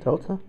Delta?